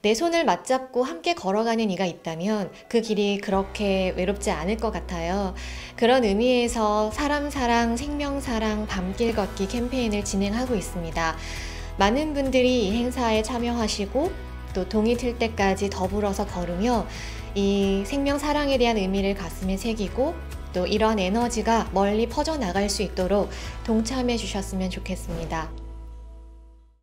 내 손을 맞잡고 함께 걸어가는 이가 있다면 그 길이 그렇게 외롭지 않을 것 같아요. 그런 의미에서 사람사랑, 생명사랑, 밤길 걷기 캠페인을 진행하고 있습니다. 많은 분들이 이 행사에 참여하시고 또 동이 틀 때까지 더불어서 걸으며 이 생명사랑에 대한 의미를 가슴에 새기고 또 이런 에너지가 멀리 퍼져나갈 수 있도록 동참해 주셨으면 좋겠습니다.